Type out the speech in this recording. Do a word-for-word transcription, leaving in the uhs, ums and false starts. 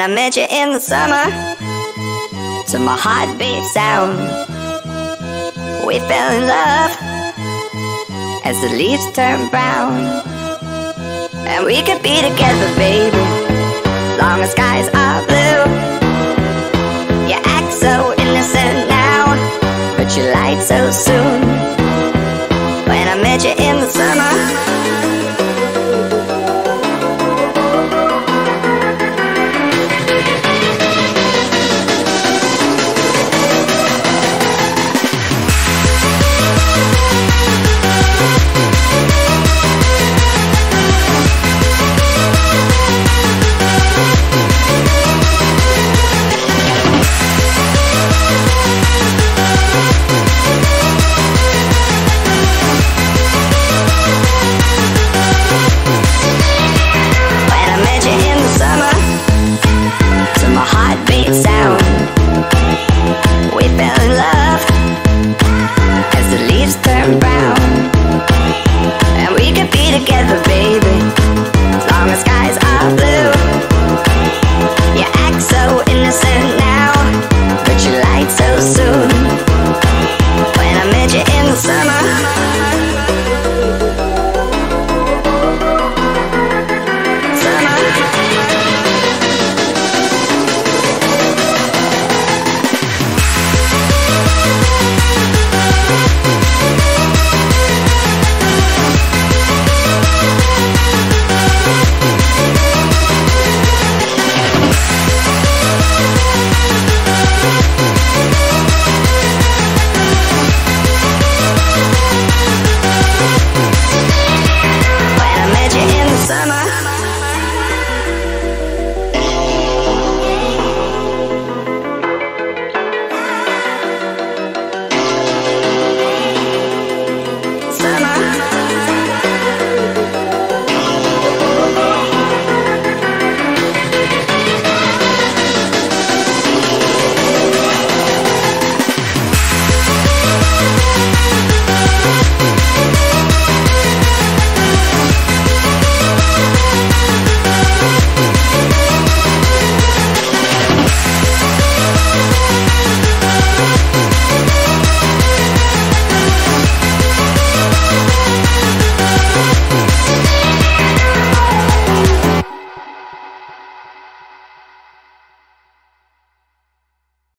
And I met you in the summer to my heartbeat sound. We fell in love as the leaves turned brown. And we could be together, baby, long as skies are blue. You act so